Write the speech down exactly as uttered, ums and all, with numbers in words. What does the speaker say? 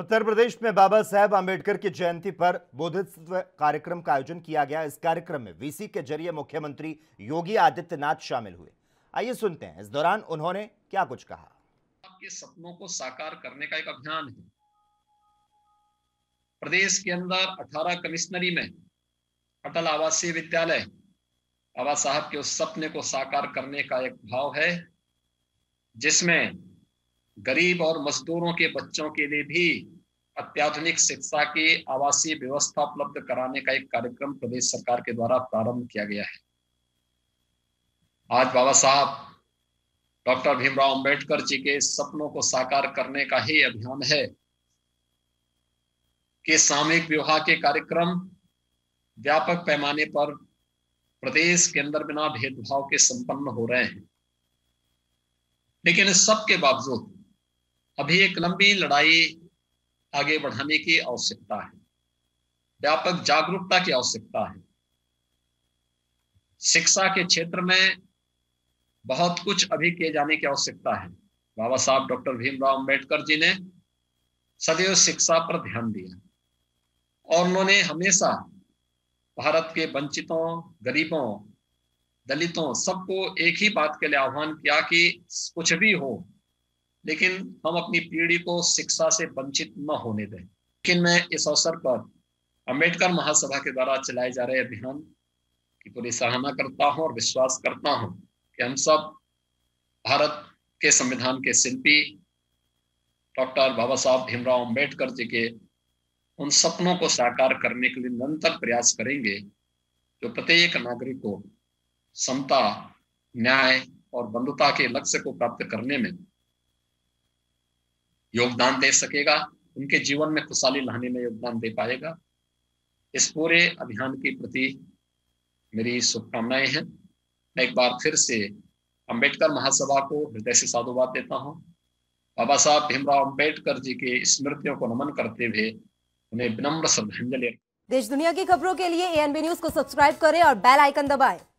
उत्तर प्रदेश में बाबा साहेब अम्बेडकर की जयंती पर बोधिसत्व कार्यक्रम का आयोजन किया गया। इस कार्यक्रम में वीसी के जरिए मुख्यमंत्री योगी आदित्यनाथ शामिल हुए। आइए सुनते हैं इस दौरान उन्होंने क्या कुछ कहा। आपके सपनों को साकार करने का एक अभियान है। प्रदेश के अंदर अठारह कमिश्नरी में अटल आवासीय विद्यालय बाबा साहब के उस सपने को साकार करने का एक भाव है, जिसमें गरीब और मजदूरों के बच्चों के लिए भी अत्याधुनिक शिक्षा की आवासीय व्यवस्था उपलब्ध कराने का एक कार्यक्रम प्रदेश सरकार के द्वारा प्रारंभ किया गया है। आज बाबा साहब डॉक्टर भीमराव अम्बेडकर जी के सपनों को साकार करने का ही अभियान है कि सामूहिक विवाह के कार्यक्रम व्यापक पैमाने पर प्रदेश के अंदर बिना भेदभाव के संपन्न हो रहे हैं। लेकिन इस सब के बावजूद अभी एक लंबी लड़ाई आगे बढ़ाने की आवश्यकता है, व्यापक जागरूकता की आवश्यकता है। शिक्षा के क्षेत्र में बहुत कुछ अभी किए जाने की आवश्यकता है। बाबा साहब डॉक्टर भीमराव अम्बेडकर जी ने सदैव शिक्षा पर ध्यान दिया और उन्होंने हमेशा भारत के वंचितों, गरीबों, दलितों सबको एक ही बात के लिए आह्वान किया कि कुछ भी हो लेकिन हम अपनी पीढ़ी को शिक्षा से वंचित न होने दें। लेकिन मैं इस अवसर पर अम्बेडकर महासभा के द्वारा चलाए जा रहे अभियान की पूरी सराहना करता हूं और विश्वास करता हूं कि हम सब भारत के संविधान के शिल्पी डॉक्टर बाबा साहब भीमराव अम्बेडकर जी के उन सपनों को साकार करने के लिए निरंतर प्रयास करेंगे, जो प्रत्येक नागरिक को समता, न्याय और बंधुता के लक्ष्य को प्राप्त करने में योगदान दे सकेगा, उनके जीवन में खुशहाली लाने में योगदान दे पाएगा। इस पूरे अभियान के प्रति मेरी शुभकामनाएं हैं। मैं एक बार फिर से अम्बेडकर महासभा को हृदय से साधुवाद देता हूं। बाबा साहब भीमराव अम्बेडकर जी के स्मृतियों को नमन करते हुए उन्हें विनम्र श्रद्धांजलि। देश दुनिया की खबरों के लिए एएनबी न्यूज़ को सब्सक्राइब करें और बेल आइकन दबाएं।